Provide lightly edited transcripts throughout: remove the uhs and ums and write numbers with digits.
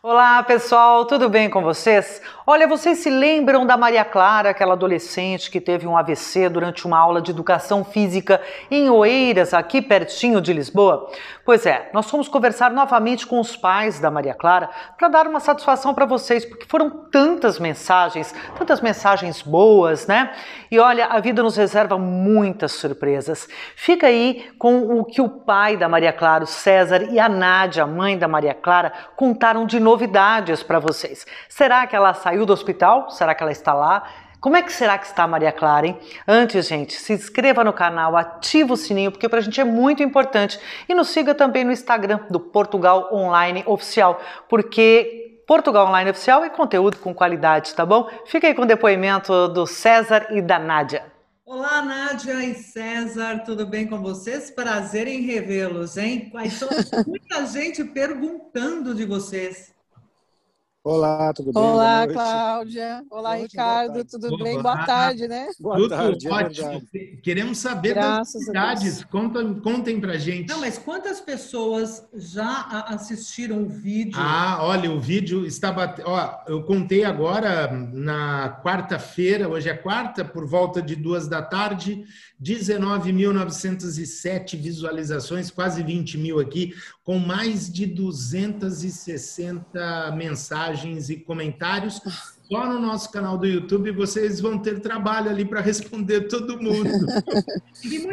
Olá pessoal, tudo bem com vocês? Olha, vocês se lembram da Maria Clara, aquela adolescente que teve um AVC durante uma aula de educação física em Oeiras, aqui pertinho de Lisboa? Pois é, nós fomos conversar novamente com os pais da Maria Clara para dar uma satisfação para vocês, porque foram tantas mensagens boas, né? E olha, a vida nos reserva muitas surpresas. Fica aí com o que o pai da Maria Clara, o César, e a Nádia, a mãe da Maria Clara, contaram de novidades para vocês. Será que ela saiu do hospital? Será que ela está lá? Como é que será que está a Maria Clara, hein? Antes, gente, se inscreva no canal, ativa o sininho, porque pra gente é muito importante. E nos siga também no Instagram do Portugal Online Oficial, porque Portugal Online Oficial é conteúdo com qualidade, tá bom? Fica aí com o depoimento do César e da Nádia. Olá, Nádia e César, tudo bem com vocês? Prazer em revê-los, hein? Muita gente perguntando de vocês. Olá, tudo bem? Olá, Cláudia. Olá, Ricardo, tudo bem? Boa tarde, né? Boa tarde, ótimo. Queremos saber das novidades. Contem pra gente. Não, mas quantas pessoas já assistiram o vídeo? Ah, olha, o vídeo está batendo. Ó, eu contei agora na quarta-feira, hoje é quarta, por volta de 14h, 19.907 visualizações, quase 20 mil aqui, com mais de 260 mensagens e comentários. Só no nosso canal do YouTube vocês vão ter trabalho ali para responder todo mundo.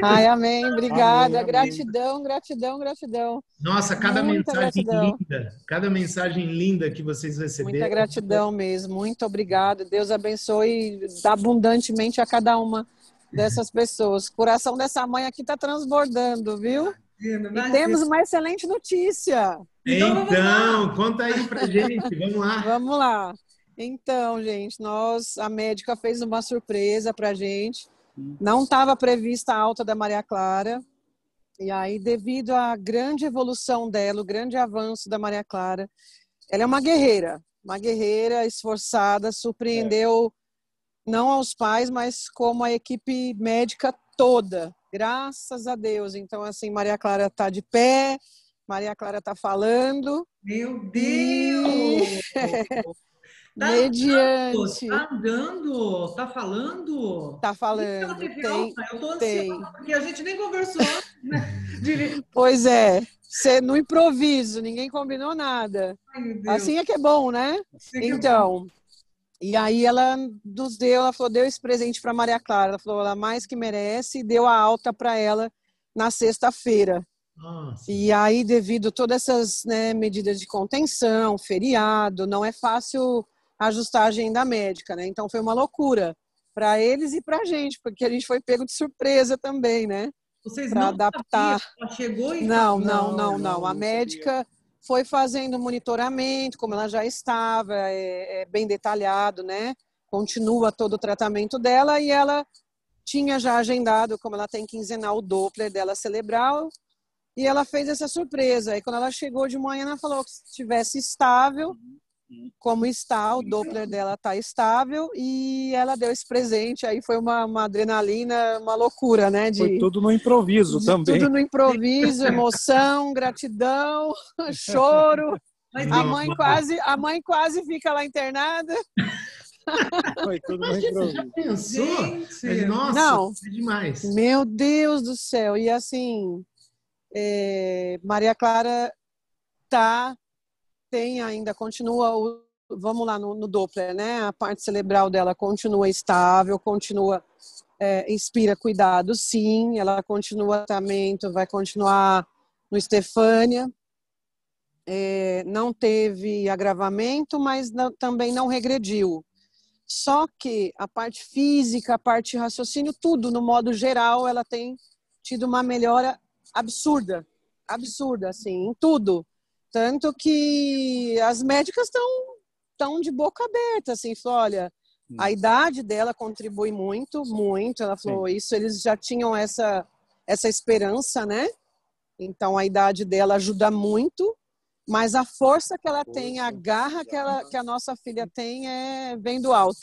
Ai, amém, obrigada, amém. Gratidão, gratidão, gratidão. Nossa, cada mensagem linda, cada mensagem linda que vocês receberam. Muita gratidão mesmo, muito obrigada, Deus abençoe abundantemente a cada uma dessas pessoas. O coração dessa mãe aqui está transbordando, viu? E temos uma excelente notícia. Então conta aí pra gente, vamos lá. Vamos lá. Então, gente, a médica fez uma surpresa pra gente. Não estava prevista a alta da Maria Clara. E aí, devido à grande evolução dela, o grande avanço da Maria Clara, ela é uma guerreira esforçada, surpreendeu não aos pais, mas como a equipe médica toda. Graças a Deus. Então, assim, Maria Clara tá de pé, Maria Clara tá falando. Meu Deus! Tá mediante. Tá andando, tá falando. Tá falando. Eu tô ansiosa, porque a gente nem conversou. Pois é, você no improviso, ninguém combinou nada. Ai, meu Deus. Assim é que é bom, né? Assim então, é bom. E aí ela nos deu, ela falou, deu esse presente para Maria Clara. Ela falou, ela mais que merece, e deu a alta para ela na sexta-feira. E aí, devido a todas essas medidas de contenção, feriado, não é fácil a ajustagem da médica, né? Então foi uma loucura para eles e para a gente, porque a gente foi pego de surpresa também, né? Vocês pra não adaptar. Sabiam? Ela chegou e... Não. A médica foi fazendo monitoramento, como ela já estava, é bem detalhado, né? Continua todo o tratamento dela e ela tinha já agendado, como ela tem quinzenal, o Doppler dela cerebral. E ela fez essa surpresa. E quando ela chegou de manhã, ela falou que se estivesse estável, como está, o Doppler dela está estável. E ela deu esse presente. Aí foi uma adrenalina, uma loucura, né? Foi tudo no improviso também. Tudo no improviso, emoção, gratidão, choro. A mãe quase fica lá internada. Foi tudo no improviso. Já pensou? Nossa, não. É demais. Meu Deus do céu. E assim... Maria Clara continua no Doppler, né? A parte cerebral dela continua estável, continua, inspira cuidado, sim. Ela continua tratamento, vai continuar no Estefânia. Não teve agravamento, mas também não regrediu. Só que a parte física, a parte raciocínio, tudo no modo geral, ela tem tido uma melhora absurda, absurda, assim, em tudo. Tanto que as médicas estão de boca aberta, assim, falou, olha, a idade dela contribui muito, muito. Ela falou, sim, isso, eles já tinham essa esperança, né? Então, a idade dela ajuda muito, mas a força que ela tem, a garra que a nossa filha tem, vem do alto.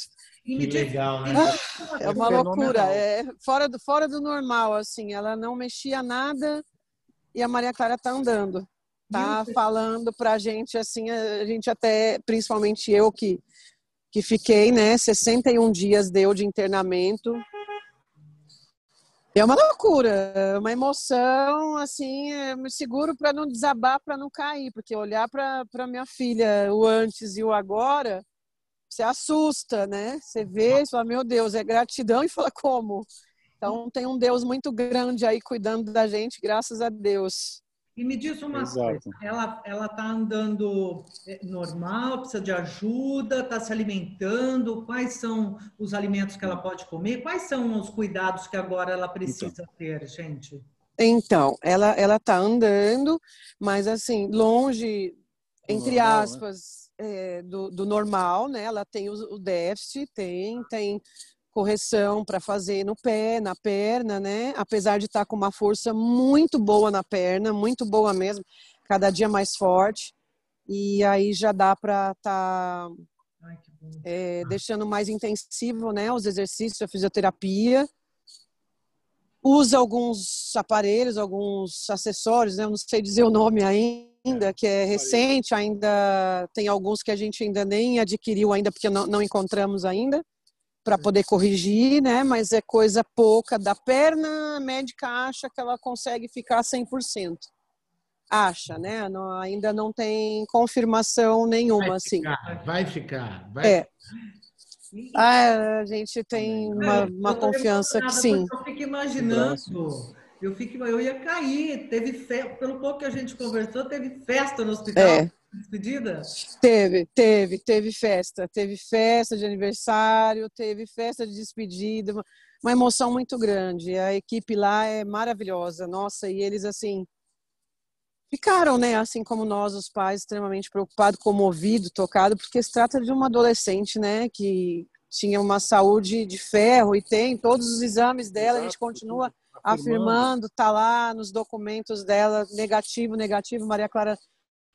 Que legal, né? É uma loucura, fora do normal, assim, ela não mexia nada e a Maria Clara tá andando. tá falando pra gente, assim, a gente até, principalmente eu que fiquei, né, 61 dias deu de internamento. É uma loucura, uma emoção, assim, me seguro para não desabar, para não cair, porque olhar para minha filha o antes e o agora, você assusta, né? Você vê e fala, meu Deus, é gratidão, e fala, como? Então tem um Deus muito grande aí cuidando da gente, graças a Deus. E me diz uma coisa, ela tá andando normal, precisa de ajuda, tá se alimentando, quais são os alimentos que ela pode comer? Quais são os cuidados que agora ela precisa ter, gente? Então, ela tá andando, mas assim, longe, entre aspas, do normal, né? Ela tem o déficit, tem correção para fazer no pé, na perna, né? Apesar de estar com uma força muito boa na perna, muito boa mesmo, cada dia mais forte. E aí já dá para estar deixando mais intensivo, né? Os exercícios, a fisioterapia. Usa alguns aparelhos, alguns acessórios, né? Eu não sei dizer o nome ainda, que é recente, ainda tem alguns que a gente ainda nem adquiriu ainda, porque não encontramos ainda, para poder corrigir, né? Mas é coisa pouca. Da perna, a médica acha que ela consegue ficar 100%. Acha, né? Não, ainda não tem confirmação nenhuma, vai ficar. A gente tem uma confiança que sim. Eu fico imaginando, eu ia cair. Pelo pouco que a gente conversou, teve festa no hospital. Despedida? Teve festa. Teve festa de aniversário, teve festa de despedida. Uma emoção muito grande. A equipe lá é maravilhosa. Nossa, e eles, assim, ficaram, né, assim como nós, os pais, extremamente preocupados, comovidos, tocados, porque se trata de uma adolescente, né, que tinha uma saúde de ferro e tem todos os exames dela. Exato, a gente continua afirmando, tá lá nos documentos dela, negativo. Maria Clara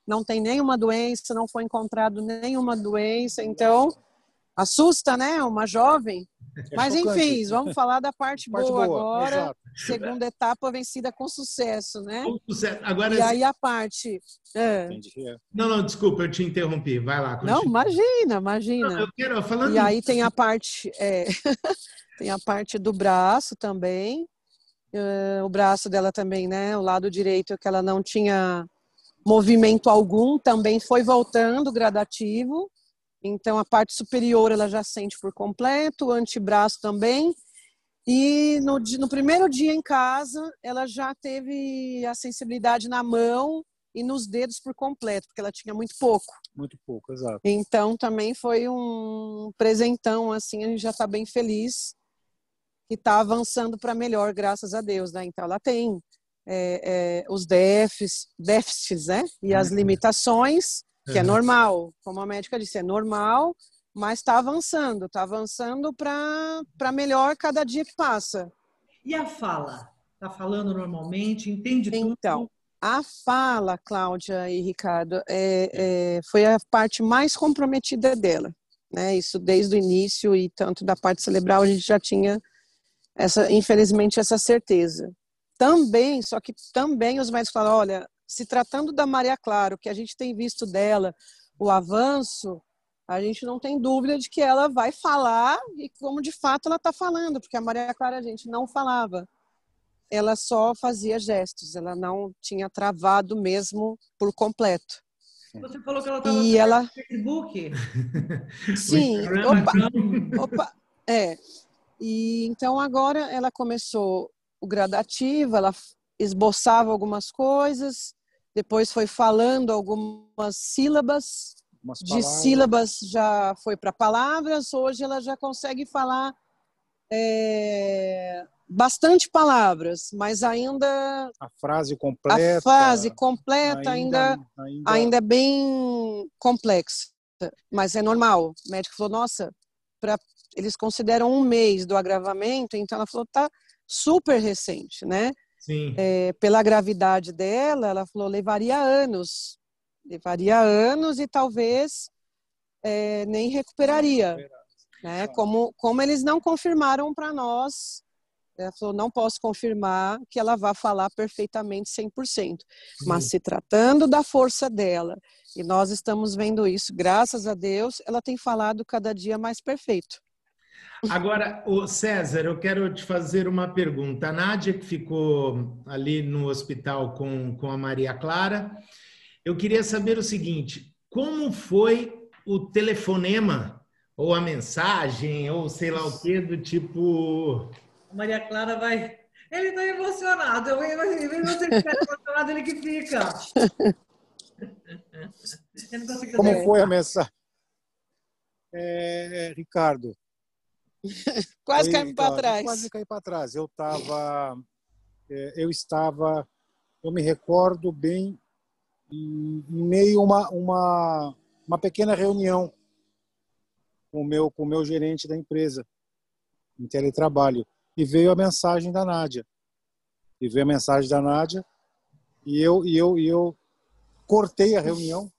não tem nenhuma doença, não foi encontrado nenhuma doença, então assusta, né? Uma jovem. Mas enfim, vamos falar da parte boa agora. Exato. Segunda etapa vencida com sucesso, né? Com sucesso. Agora, e aí a parte... Não, desculpa, eu te interrompi. Vai lá. Continue. Não, imagina. Não, eu quero, falando... E aí tem a parte... tem a parte do braço também. O braço dela também, né? O lado direito que ela não tinha... movimento algum, também foi voltando gradativo. Então a parte superior ela já sente por completo, o antebraço também. E no primeiro dia em casa ela já teve a sensibilidade na mão e nos dedos por completo, porque ela tinha muito pouco. Muito pouco, exato. Então também foi um presentão, assim, a gente já está bem feliz e está avançando para melhor, graças a Deus, né? Então ela tem os déficits, né? E as limitações, que é normal, como a médica disse, é normal, mas está avançando para melhor cada dia que passa. E a fala? Está falando normalmente? Entende tudo? Então, a fala, Cláudia e Ricardo, foi a parte mais comprometida dela, né? Isso desde o início, e tanto da parte cerebral a gente já tinha, infelizmente, essa certeza. Também os médicos falaram, olha, se tratando da Maria Clara, o que a gente tem visto dela, o avanço, a gente não tem dúvida de que ela vai falar, e como de fato ela está falando, porque a Maria Clara, a gente não falava, ela só fazia gestos, ela não tinha travado mesmo por completo. Você falou que ela estava no Facebook? Sim, opa, e então agora ela começou o gradativo, ela esboçava algumas coisas, depois foi falando algumas sílabas, de sílabas já foi para palavras, hoje ela já consegue falar bastante palavras, mas ainda... A frase completa ainda é bem complexa, mas é normal. O médico falou, nossa, eles consideram um mês do agravamento, então ela falou, tá... super recente, né? Sim. Pela gravidade dela, ela falou, levaria anos e talvez nem recuperaria, né? Como eles não confirmaram para nós Ela falou, não posso confirmar que ela vá falar perfeitamente 100%, mas se tratando da força dela, e nós estamos vendo isso, graças a Deus, ela tem falado cada dia mais perfeito. Agora, César, eu quero te fazer uma pergunta. A Nádia, que ficou ali no hospital com a Maria Clara, eu queria saber o seguinte, como foi o telefonema, ou a mensagem, ou sei lá o quê, do tipo... Maria Clara vai... Ele está emocionado. Eu você ficar emocionado, ele que fica. Como foi a mensagem? Ricardo. Quase caí para trás. Quase caí para trás. Eu me recordo bem, em meio a uma pequena reunião com o meu gerente da empresa, em teletrabalho. E veio a mensagem da Nádia. E eu cortei a reunião,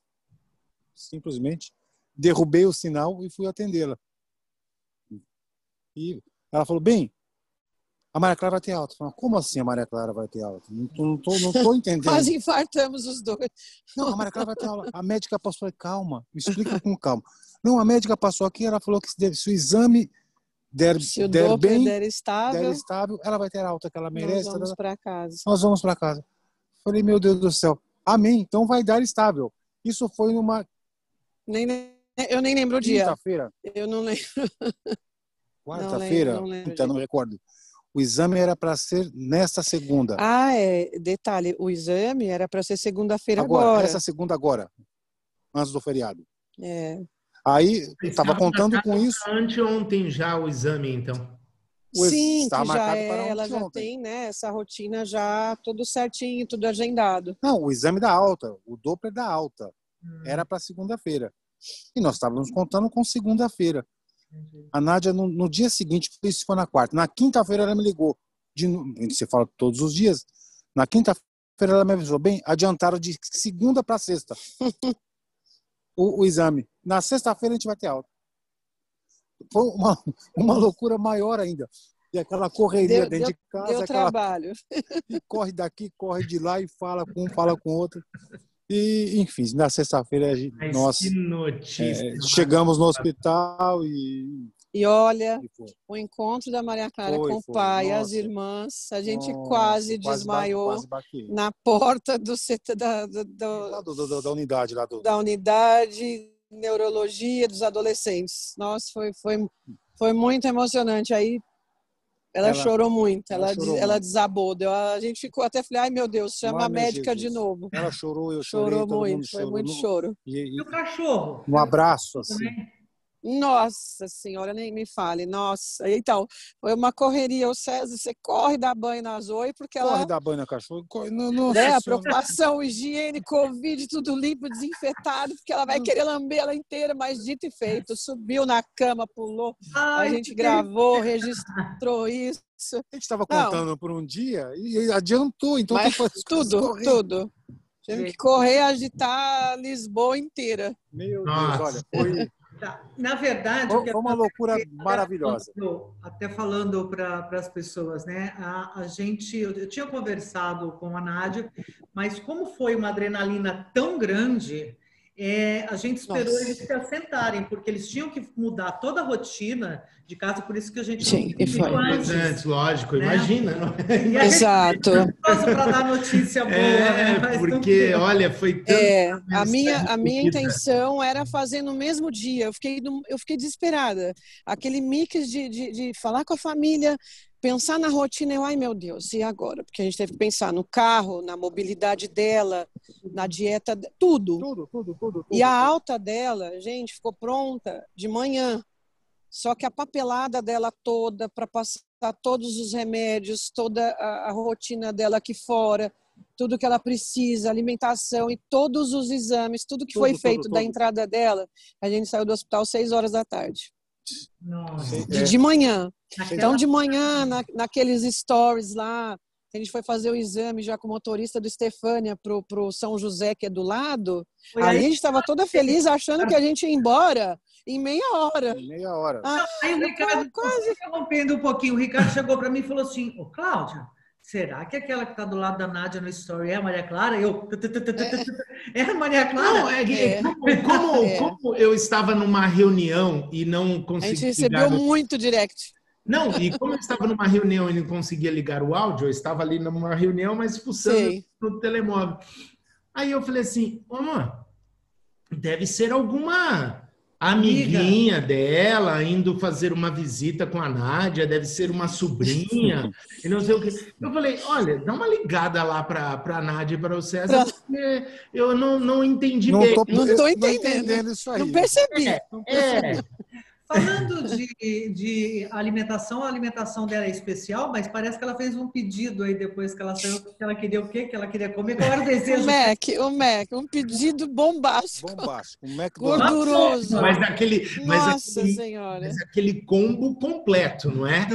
simplesmente, derrubei o sinal e fui atendê-la. E ela falou, bem, a Maria Clara vai ter alta. Eu falei, como assim a Maria Clara vai ter alta? Não tô entendendo. Quase infartamos os dois. Não, a Maria Clara vai ter alta. A médica passou, calma, me explica com calma. Não, a médica passou aqui, ela falou que se o exame... Se o Doppler der estável, ela vai ter a alta que ela merece. Nós vamos para casa. Falei, meu Deus do céu. Amém, então vai dar estável. Isso foi numa... eu nem lembro o dia. Quarta-feira. Eu não lembro. Quarta-feira? Não recordo. O exame era para ser nesta segunda. Ah, é. Detalhe, o exame era para ser segunda-feira agora. Essa segunda agora. Antes do feriado. É. Aí, estava contando com isso. Anteontem já o exame, então. Sim, está marcado para ontem. Ela já tem, né, essa rotina já tudo certinho, tudo agendado. Não, o exame da alta, o Doppler da alta. Era para segunda-feira. E nós estávamos contando com segunda-feira. A Nádia, no dia seguinte, isso foi na quarta. Na quinta-feira ela me ligou. Você fala todos os dias. Na quinta-feira ela me avisou, bem, adiantaram de segunda para sexta. O exame. Na sexta-feira a gente vai ter alta. Foi uma loucura maior ainda. E aquela correria dentro de casa. Deu trabalho. E corre daqui, corre de lá e fala com um, fala com outro. E, enfim, na sexta-feira nós chegamos no hospital e... E olha, o encontro da Maria Clara com o pai, nossa, as irmãs, a gente quase desmaiou na porta da unidade. Da unidade, neurologia dos adolescentes. Nossa, foi muito emocionante. Aí ela chorou muito, ela desabou. A gente ficou até, falei, ai meu Deus, chama a médica de novo. Ela chorou, eu chorei. Chorou muito, foi muito choro. E o cachorro? Um abraço, assim. Nossa senhora, nem me fale. Nossa, então, foi uma correria. O César, você corre dar banho na Zoe, porque ela... Corre dar banho na cachorra. A preocupação, higiene, Covid, tudo limpo, desinfetado, porque ela vai querer lamber ela inteira, mas dito e feito. Subiu na cama, pulou. Ai, a gente gravou, registrou isso. A gente estava contando por um dia e adiantou. Então tudo. Tive que correr, agitar Lisboa inteira. Meu Deus, olha, foi... Na verdade... Foi uma loucura maravilhosa. Até falando para as pessoas, né? Eu tinha conversado com a Nádia, mas como foi uma adrenalina tão grande, a gente esperou eles se assentarem, porque eles tinham que mudar toda a rotina de casa, por isso que a gente... Sim, antes, lógico, né? Imagina. Exato. Para dar notícia boa. Né? Porque, olha, foi... A minha intenção era fazer no mesmo dia, eu fiquei desesperada. Aquele mix de falar com a família... Pensar na rotina, ai meu Deus, e agora? Porque a gente teve que pensar no carro, na mobilidade dela, na dieta, tudo. Tudo. E a alta dela, gente, ficou pronta de manhã. Só que a papelada dela toda, para passar todos os remédios, toda a rotina dela aqui fora, tudo que ela precisa, alimentação e todos os exames, tudo que foi feito da entrada dela, a gente saiu do hospital 6h da tarde. Nossa. De manhã. Então, de manhã, naqueles stories lá, a gente foi fazer o exame já com o motorista do Estefânia pro São José, que é do lado. Aí a gente estava toda feliz, achando que a gente ia embora. Em meia hora. Em meia hora. Ah, aí o Ricardo, quase interrompendo um pouquinho, o Ricardo chegou para mim e falou assim, ô Cláudia, será que aquela que está do lado da Nádia no story é a Maria Clara? Eu, é a Maria Clara? Não, como eu estava numa reunião e não conseguia... A gente recebeu muito direct. Não, e como eu estava numa reunião e não conseguia ligar o áudio, eu estava ali numa reunião, mas fuçando no telemóvel. Aí eu falei assim, mano, deve ser alguma amiguinha dela indo fazer uma visita com a Nádia, deve ser uma sobrinha, e não sei o que. Eu falei, olha, dá uma ligada lá para a Nádia e para o César, porque eu não entendi bem. Não estou entendendo isso aí. Não percebi. Falando de alimentação, a alimentação dela é especial, mas parece que ela fez um pedido aí depois que ela saiu, que ela queria o quê? Que ela queria comer, qual era o desejo? O Mac, um pedido bombástico. Bombástico, um Mac gorduroso. Mas aquele, mas aquele combo completo, não é?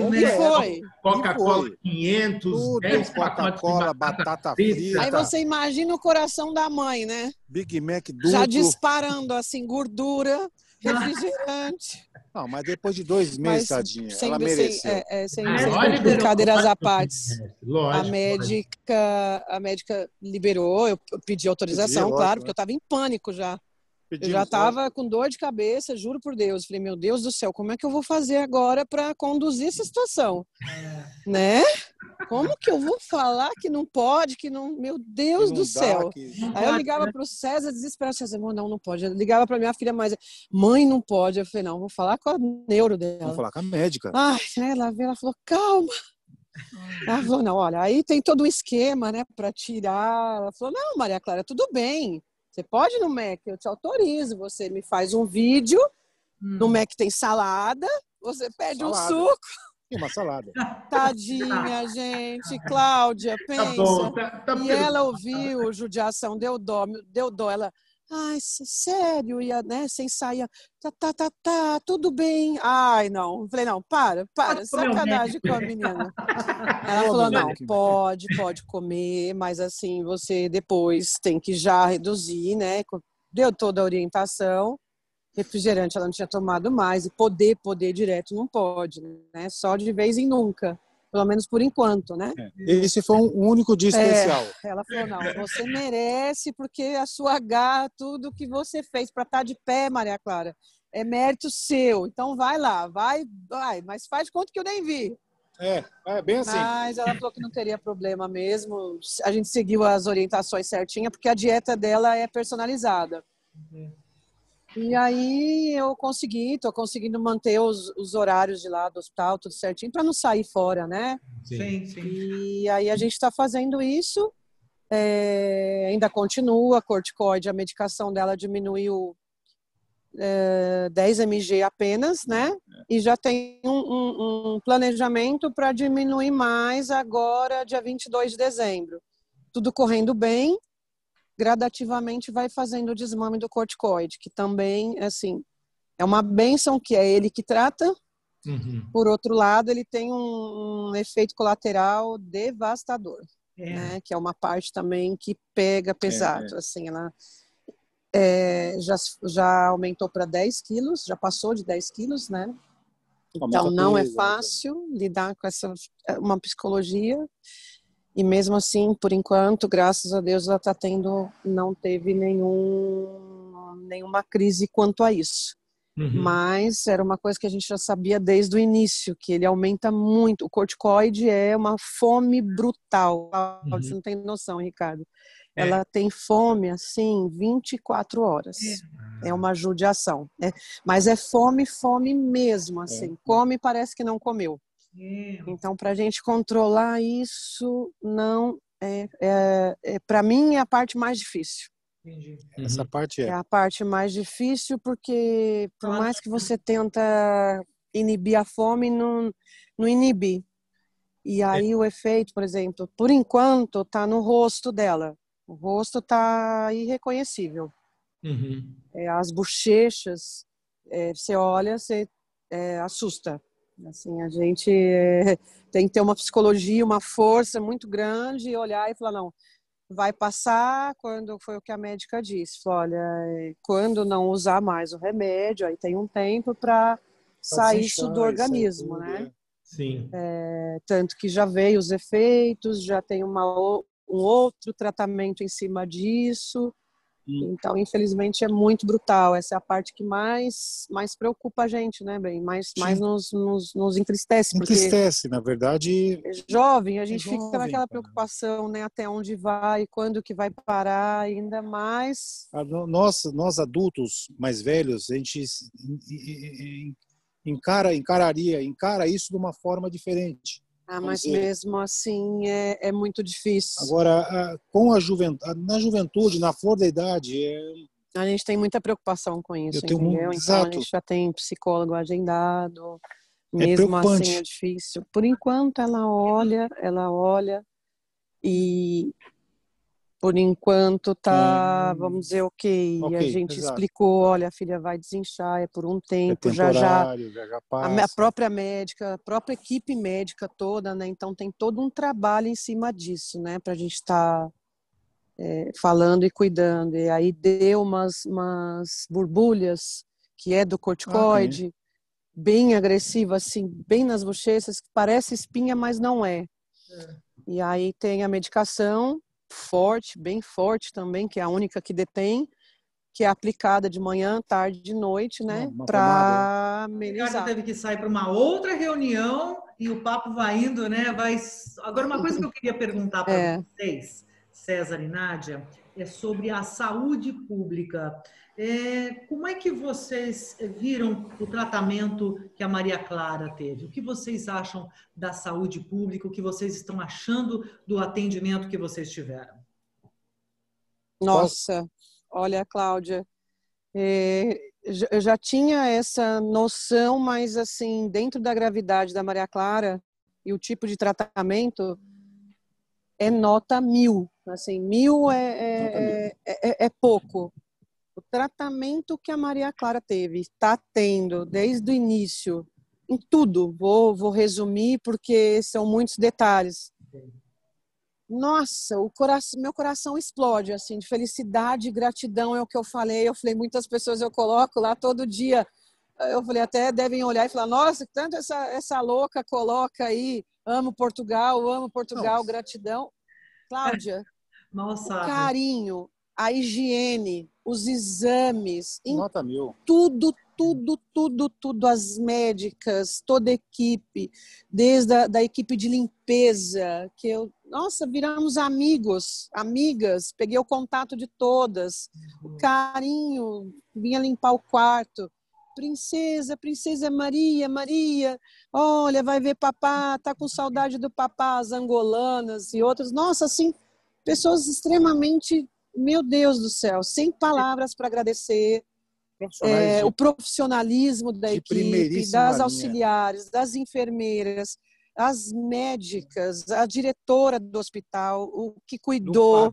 Coca-Cola 500, 10 Coca-Cola, batata frita. Aí você imagina o coração da mãe, né? Big Mac duplo. Já disparando, assim, gordura, refrigerante. Não, mas depois de 2 meses, tadinha, ela mereceu. Brincadeiras à parte. Lógico. A médica liberou, eu pedi autorização, claro, porque eu estava em pânico já. Eu já estava com dor de cabeça, juro por Deus. Falei, meu Deus do céu, como é que eu vou fazer agora para conduzir essa situação? Né? Como que eu vou falar que não pode, que não... Meu Deus do céu. Aí eu ligava para o César, desesperado. César, não pode. Eu ligava para minha filha, mas mãe, não pode. Eu falei, não, vou falar com a neuro dela. Vou falar com a médica. Ai, ela veio, ela falou, calma. Ela falou, não, olha, aí tem todo um esquema, né, para tirar. Ela falou, não, Maria Clara, tudo bem. Você pode ir no Mac, eu te autorizo. Você me faz um vídeo. No Mac tem salada. Você pede um suco. E uma salada. Tadinha, gente. Cláudia, pensa. Tá bom, tá e ela ouviu, judiação, deu dó. Ela, ai, sério? Ia, né? Sem saia. Tá, tudo bem. Ai, não. Falei, não, para. Sacanagem com a menina. Ela falou, não, pode comer, mas assim, você depois tem que já reduzir, né? Deu toda a orientação. Refrigerante ela não tinha tomado mais. E poder direto não pode, né? Só de vez em nunca. Pelo menos por enquanto, né? Esse foi um único dia especial. Ela falou, não, você merece, porque a sua garra, tudo que você fez para estar de pé, Maria Clara, é mérito seu. Então vai lá, vai, mas faz de conta que eu nem vi. É bem assim. Mas ela falou que não teria problema mesmo. A gente seguiu as orientações certinhas, porque a dieta dela é personalizada. E aí eu tô conseguindo manter os horários de lá do hospital, tudo certinho, para não sair fora, né? Sim. E aí a gente tá fazendo isso, ainda continua, corticoide, a medicação dela diminuiu 10 mg apenas, né? E já tem um planejamento para diminuir mais agora, dia 22 de dezembro. Tudo correndo bem. Gradativamente vai fazendo o desmame do corticoide, que também, assim, é uma bênção que é ele que trata. Por outro lado, ele tem um efeito colateral devastador, né? Que é uma parte também que pega pesado, assim, ela já aumentou para 10 quilos, já passou de 10 quilos, né? Então não é fácil lidar com uma psicologia. E mesmo assim, por enquanto, graças a Deus, ela não teve nenhuma crise quanto a isso. Mas era uma coisa que a gente já sabia desde o início, que ele aumenta muito. O corticoide é uma fome brutal. Você não tem noção, Ricardo. Ela tem fome, assim, 24 horas. É uma judiação. Mas é fome mesmo, assim. Come e parece que não comeu. Então, para a gente controlar isso, não é, para mim é a parte mais difícil. Entendi. Essa parte é a parte mais difícil, porque por mais que você tenta inibir a fome, não inibe. E aí o efeito, por exemplo, por enquanto tá no rosto dela. O rosto tá irreconhecível. As bochechas, você olha, você assusta. Assim, a gente tem que ter uma psicologia, uma força muito grande e olhar e falar, não, vai passar, quando foi o que a médica disse, olha, quando não usar mais o remédio, aí tem um tempo para sair isso do organismo, né? Sim. É, tanto que já veio os efeitos, já tem um outro tratamento em cima disso. Então, infelizmente, é muito brutal. Essa é a parte que mais preocupa a gente, né, bem? Mais nos entristece. Entristece, na verdade. Jovem, a gente fica naquela preocupação, né? Até onde vai, quando que vai parar, ainda mais. Nós adultos mais velhos, a gente encara isso de uma forma diferente. Ah, mas mesmo assim é muito difícil. Agora, na juventude, na flor da idade... A gente tem muita preocupação com isso, entendeu? Então, a gente já tem psicólogo agendado, mesmo assim é difícil. Por enquanto, ela olha e, por enquanto, tá, vamos dizer, ok. A gente explicou, olha, a filha vai desinchar, é por um tempo, já passa. A própria médica, a própria equipe médica toda, né? Então tem todo um trabalho em cima disso, né? Pra gente estar falando e cuidando. E aí deu umas borbulhas, que é do corticoide, bem agressiva, assim, bem nas bochechas, que parece espinha, mas não é. E aí tem a medicação, forte, bem forte também, que é a única que detém, que é aplicada de manhã, tarde e noite, né? Para amenizar. Ricardo teve que sair para uma outra reunião e o papo vai indo, né? Agora, uma coisa que eu queria perguntar para vocês, César e Nádia, é sobre a saúde pública. Como é que vocês viram o tratamento que a Maria Clara teve? O que vocês acham da saúde pública? O que vocês estão achando do atendimento que vocês tiveram? Nossa, olha, Cláudia, eu já tinha essa noção, mas assim, dentro da gravidade da Maria Clara e o tipo de tratamento, é nota 1000. Assim, 1000 é pouco. O tratamento que a Maria Clara teve, está tendo desde o início, em tudo, vou resumir porque são muitos detalhes. Nossa, meu coração explode, assim, de felicidade e gratidão, é o que eu falei. Eu falei, muitas pessoas eu coloco lá todo dia. Eu falei, até devem olhar e falar, nossa, tanto essa louca coloca aí, amo Portugal, nossa. Gratidão. Cláudia, nossa. O carinho, a higiene, os exames, tudo, as médicas, toda a equipe, desde a equipe de limpeza, que viramos amigos, amigas, peguei o contato de todas, o carinho, vinha limpar o quarto, princesa Maria, olha, vai ver papá, tá com saudade do papá, as angolanas e outras, nossa, assim, pessoas extremamente... Meu Deus do céu, sem palavras para agradecer o profissionalismo da equipe, das auxiliares, das enfermeiras, as médicas, a diretora do hospital, o que cuidou,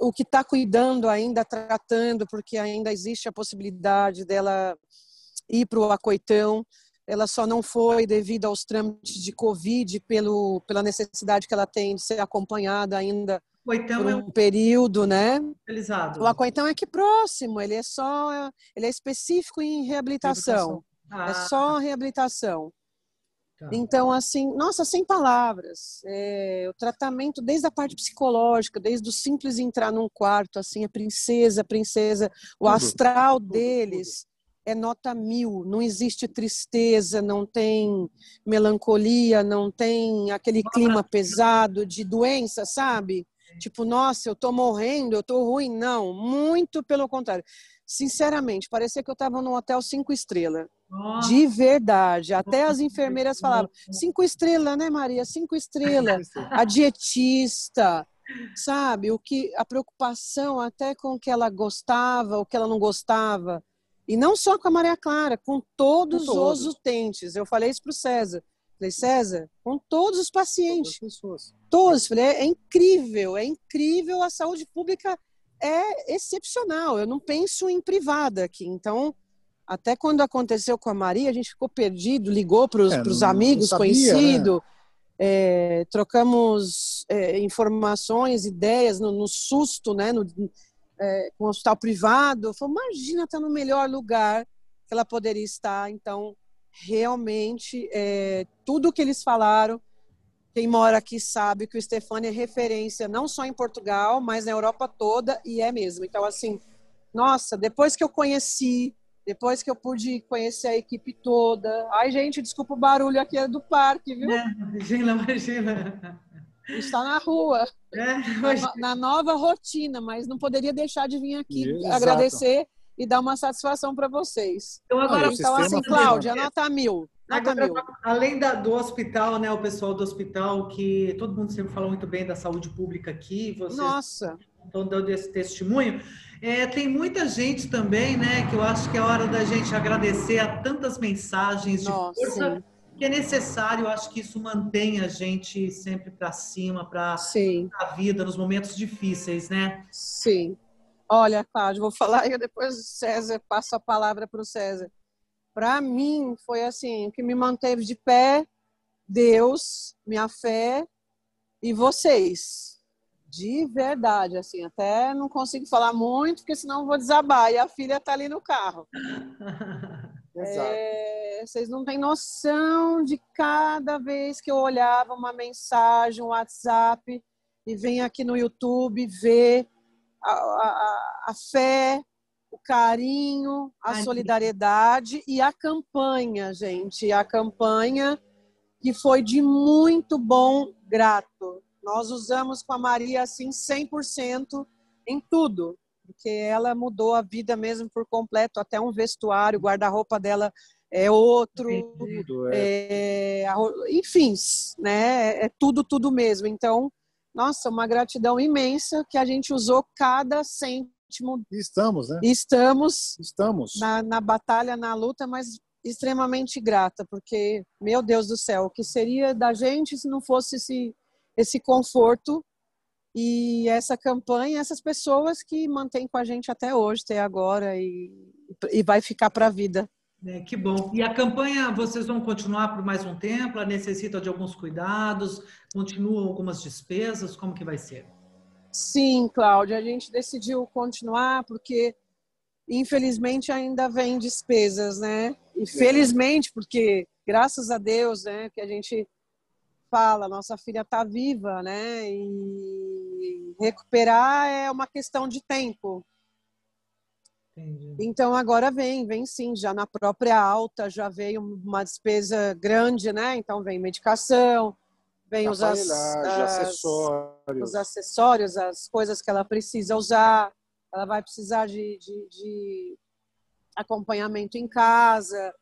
o que está cuidando ainda, tratando, porque ainda existe a possibilidade dela ir para o Alcoitão. Ela só não foi devido aos trâmites de Covid, pela necessidade que ela tem de ser acompanhada ainda. Por um período, né? O Alcoitão é aqui próximo, ele é específico em reabilitação. É só reabilitação. Tá. Então, assim, nossa, sem palavras. O tratamento, desde a parte psicológica, desde o simples entrar num quarto, assim, a princesa, o astral deles é nota 1000, não existe tristeza, não tem melancolia, não tem aquele clima pesado de doença, sabe? Tipo, nossa, eu tô morrendo, eu tô ruim. Não, muito pelo contrário. Sinceramente, parecia que eu tava num hotel 5 estrelas. Nossa. De verdade. Até as enfermeiras falavam, 5 estrelas, né, Maria? 5 estrelas. A dietista, sabe? A preocupação até com o que ela gostava, o que ela não gostava. E não só com a Maria Clara, com todos os utentes. Eu falei isso pro César. Falei, César, com todos os pacientes. Todos. Falei, é incrível. A saúde pública é excepcional. Eu não penso em privada aqui. Então, até quando aconteceu com a Maria, a gente ficou perdido, ligou para os amigos, conhecidos. Né? trocamos informações, ideias no susto, né, com o hospital privado. Eu falei, imagina estar no melhor lugar que ela poderia estar. Então, realmente, tudo o que eles falaram, quem mora aqui sabe que o Estefânia é referência não só em Portugal, mas na Europa toda, e é mesmo. Então, assim, nossa, depois que eu pude conhecer a equipe toda... Ai, gente, desculpa o barulho aqui do parque, viu? É, imagina, imagina. Está na rua, na nova rotina, mas não poderia deixar de vir aqui agradecer e dar uma satisfação para vocês. Então, agora, assim, Cláudia, nota 1000. Agora, além do hospital, né, o pessoal do hospital, que todo mundo sempre falou muito bem da saúde pública aqui, vocês estão dando esse testemunho, tem muita gente também, né, que eu acho que é hora da gente agradecer a tantas mensagens de força, que é necessário. Eu acho que isso mantém a gente sempre para cima, para a vida, nos momentos difíceis, né? Sim. Olha, Cláudio, vou falar e depois o César, passo a palavra para o César. Para mim, foi assim, o que me manteve de pé, Deus, minha fé e vocês. De verdade, assim, até não consigo falar muito, porque senão eu vou desabar. E a filha tá ali no carro. Vocês não têm noção de cada vez que eu olhava uma mensagem, um WhatsApp, e vem aqui no YouTube ver a fé, o carinho, a solidariedade e a campanha, gente. A campanha que foi de muito bom grado. Nós usamos com a Maria, assim, 100% em tudo. Porque ela mudou a vida mesmo por completo. Até um vestuário, o guarda-roupa dela é outro. Enfim, né? É tudo, tudo mesmo. Então, nossa, uma gratidão imensa que a gente usou cada cêntimo. Estamos, né? Estamos na batalha, na luta, mas extremamente grata, porque, meu Deus do céu, o que seria da gente se não fosse esse conforto e essa campanha, essas pessoas que mantêm com a gente até hoje, até agora, e vai ficar para a vida. Que bom. E a campanha, vocês vão continuar por mais um tempo? Ela necessita de alguns cuidados? Continuam algumas despesas? Como que vai ser? Sim, Cláudia, a gente decidiu continuar porque, infelizmente, ainda vem despesas, né? E felizmente, porque, graças a Deus, né, que a gente fala, nossa filha está viva, né? E recuperar é uma questão de tempo. Entendi. Então, agora vem sim, já na própria alta, já veio uma despesa grande, né? Então, vem medicação, vem os acessórios, as coisas que ela precisa usar. Ela vai precisar de acompanhamento em casa.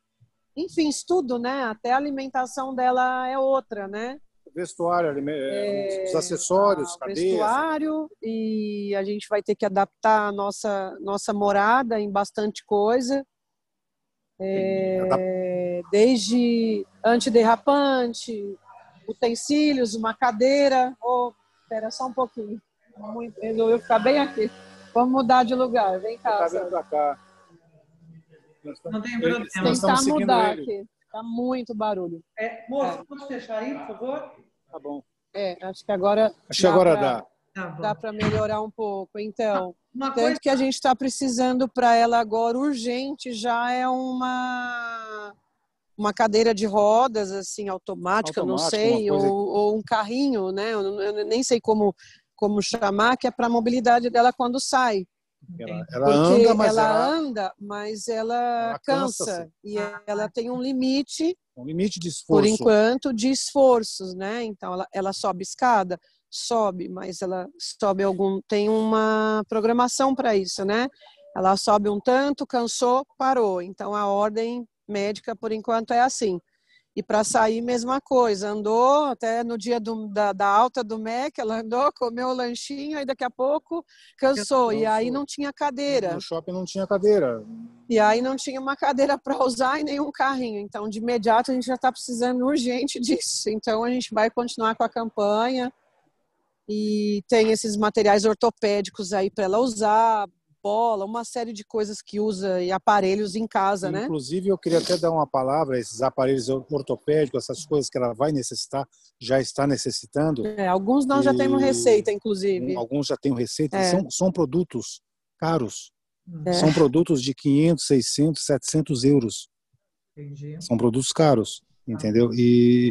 Enfim, tudo, né? Até a alimentação dela é outra, né? Vestuário, os acessórios, cabeça. Vestuário, e a gente vai ter que adaptar a nossa morada em bastante coisa. Desde antiderrapante, utensílios, uma cadeira. Espera só um pouquinho. Resolveu ficar bem aqui. Vamos mudar de lugar. Vem cá. Tá cá. Não tem problema. Tentar mudar aqui. Tá muito barulho. Moço, pode fechar aí, por favor? Tá bom. Acho que agora dá. Dá para melhorar um pouco. Então, tanto que a gente está precisando para ela agora, urgente, já é uma cadeira de rodas, assim, automática, não sei, ou um carrinho, né? Eu nem sei como chamar, que é para a mobilidade dela quando sai. Ela anda, mas ela cansa. E ela tem um limite de esforço. Por enquanto, de esforços, né? Então, ela sobe escada, mas ela sobe tem uma programação para isso, né? Ela sobe um tanto, cansou, parou. Então, a ordem médica, por enquanto, é assim. E para sair, mesma coisa. Andou até no dia da alta do MEC, ela andou, comeu o lanchinho, aí daqui a pouco cansou. E aí não tinha cadeira. No shopping não tinha cadeira. E aí não tinha uma cadeira para usar e nenhum carrinho. Então, de imediato, a gente já está precisando urgente disso. Então, a gente vai continuar com a campanha. E tem esses materiais ortopédicos aí para ela usar, bola, uma série de coisas que usa e aparelhos em casa, né? Inclusive, eu queria até dar uma palavra, esses aparelhos ortopédicos, essas coisas que ela vai necessitar, já está necessitando. É, alguns nós já temos receita, inclusive. Alguns já têm receita, são produtos caros. São produtos de 500, 600, 700 euros. Entendi. São produtos caros, entendeu? E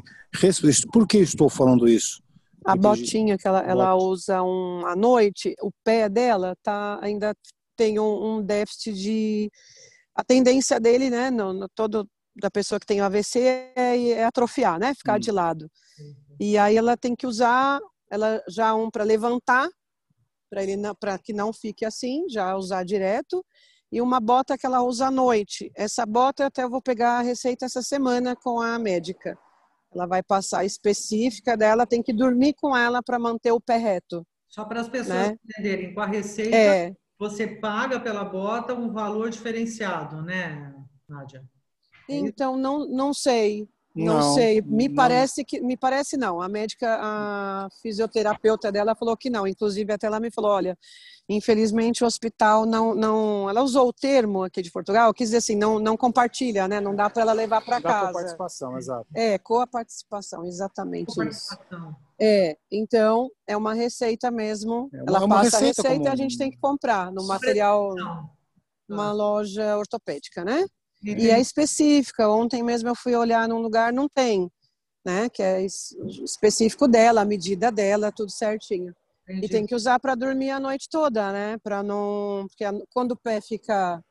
por que estou falando isso? A botinha que ela usa à noite, o pé dela ainda tem um déficit de... A tendência dele, né, da pessoa que tem AVC é atrofiar, né, ficar de lado. E aí ela tem que usar, para levantar, para que não fique assim, já usar direto. E uma bota que ela usa à noite. Essa bota eu vou pegar a receita essa semana com a médica. Ela vai passar específica dela, tem que dormir com ela para manter o pé reto. Só para as pessoas entenderem, com a receita você paga pela bota um valor diferenciado, né, Nádia? Então, não sei. Não sei. Me parece não. A médica, a fisioterapeuta dela falou que não. Inclusive, até ela me falou, olha, infelizmente o hospital não... Ela usou o termo aqui de Portugal, quis dizer assim, não compartilha, né? Não dá para ela levar para casa. Coparticipação, exato. É, coparticipação, exatamente isso. É, então, é uma receita mesmo. Ela passa a receita e a gente tem que comprar no material, numa loja ortopédica, né? E é específica. Ontem mesmo eu fui olhar num lugar, não tem, né? Que é específico dela, a medida dela, tudo certinho. Entendi. E tem que usar para dormir a noite toda, né? Para não, porque quando o pé fica,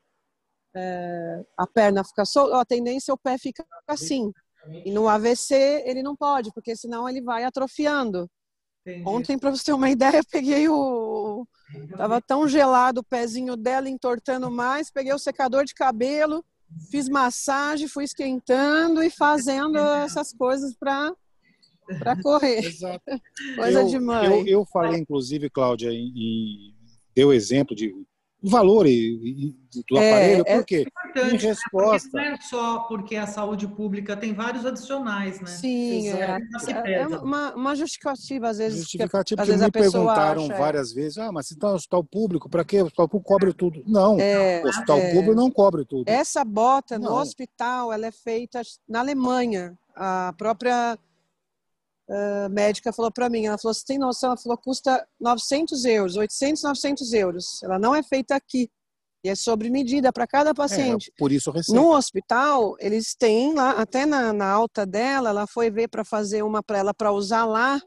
a perna fica solta, a tendência é o pé fica assim. E no AVC ele não pode, porque senão ele vai atrofiando. Entendi. Ontem, para você ter uma ideia, eu peguei tava tão gelado o pezinho dela, entortando mais, peguei o secador de cabelo. Fiz massagem, fui esquentando e fazendo essas coisas para correr. Exato. Coisa de mãe. Eu falei, inclusive, Cláudia, deu exemplo de valor do aparelho. Por quê? Em resposta... Porque não é só porque a saúde pública tem vários adicionais, né? Sim, é uma justificativa, às vezes. Justificativa que me perguntaram várias vezes, mas então o hospital público, para quê? O hospital público cobre tudo. Não, o hospital público não cobre tudo. Essa bota no hospital, ela é feita na Alemanha. A própria médica falou para mim, ela falou, você tem noção? Ela falou, custa 900 euros, 800, 900 euros. Ela não é feita aqui. E é sobre medida para cada paciente. Por isso eu recebo. No hospital, eles têm lá, até na alta dela, ela foi ver para fazer uma para ela, para usar lá,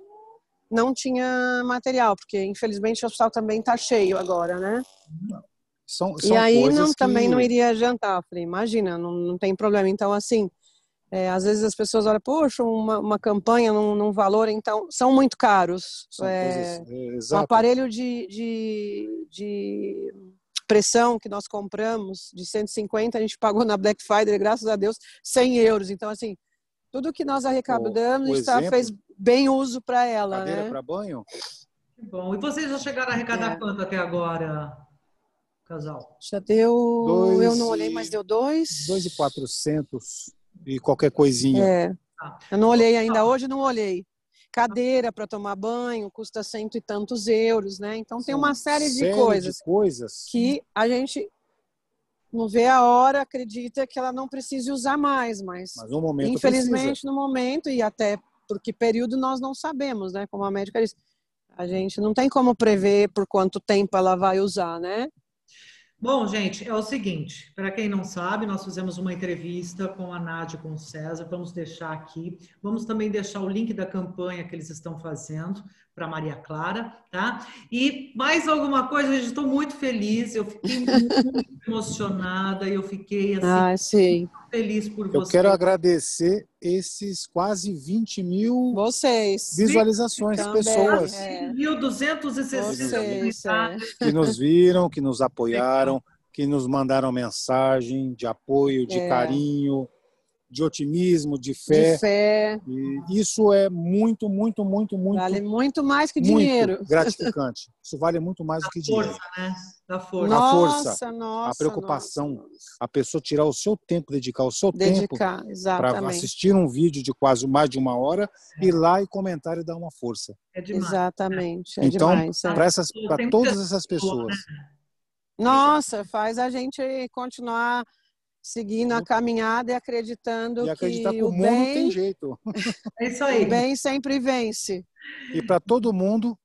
não tinha material, porque infelizmente o hospital também está cheio agora, né? São e aí coisas também não iria adiantar. Falei, imagina, não tem problema. Então, assim, às vezes as pessoas olham, poxa, uma campanha num valor, então, são muito caros. São coisas, um aparelho de pressão que nós compramos de 150, a gente pagou na Black Friday, graças a Deus, 100 euros. Então, assim, tudo que nós arrecadamos, fez bem uso para ela. Cadeira, né? Para banho? Que bom. E vocês já chegaram a arrecadar quanto até agora, casal? Já deu... eu não olhei, mas deu 2.400 e qualquer coisinha. Eu não olhei ainda hoje, não olhei. Cadeira para tomar banho custa 100 e tantos euros, né? Então tem uma série de coisas que a gente não vê a hora, acredita que ela não precise usar mais, mas no momento, infelizmente, precisa. No momento, e até porque período nós não sabemos, né? Como a médica disse, a gente não tem como prever por quanto tempo ela vai usar, né? Bom, gente, é o seguinte, para quem não sabe, nós fizemos uma entrevista com a Nádia e com o César, vamos deixar aqui, vamos também deixar o link da campanha que eles estão fazendo para Maria Clara, tá? E mais alguma coisa, gente, estou muito feliz, eu fiquei muito emocionada, eu fiquei assim, muito feliz por vocês. Eu quero agradecer esses quase 20 mil visualizações, também, pessoas. 1.260 que nos viram, que nos apoiaram, que nos mandaram mensagem de apoio, de carinho, de otimismo, de fé. E isso é muito, muito, muito, muito... Vale muito mais que dinheiro. Gratificante. Isso vale muito mais do que dinheiro. Né? Da força. A preocupação. A pessoa tirar o seu tempo, dedicar o seu tempo para assistir um vídeo de quase mais de uma hora, ir lá e comentar e dar uma força. É demais. Exatamente. Então, para todas essas pessoas... Nossa, faz a gente continuar seguindo a caminhada e acreditando e acreditar que o mundo bem... tem jeito. É isso aí. O bem sempre vence. E para todo mundo,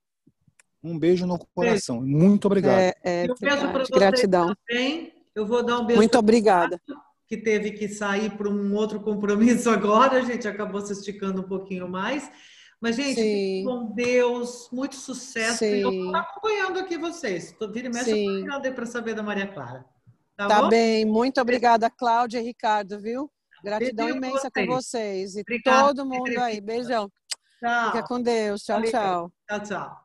um beijo no coração. Beijo. Muito obrigado. Eu peço para vocês gratidão. Também. Eu vou dar um beijo. Muito obrigada. Que teve que sair para um outro compromisso agora, a gente acabou se esticando um pouquinho mais. Mas, gente, fique com Deus, muito sucesso. Sim. Eu estou acompanhando aqui vocês. Vira e mexe acompanhando para saber da Maria Clara. Tá bom? Bem, muito obrigada, Cláudia e Ricardo, viu? Gratidão imensa com vocês. E obrigado, todo mundo aí. Beijão. Tchau. Fica com Deus. Tchau, tchau. Tchau, tchau.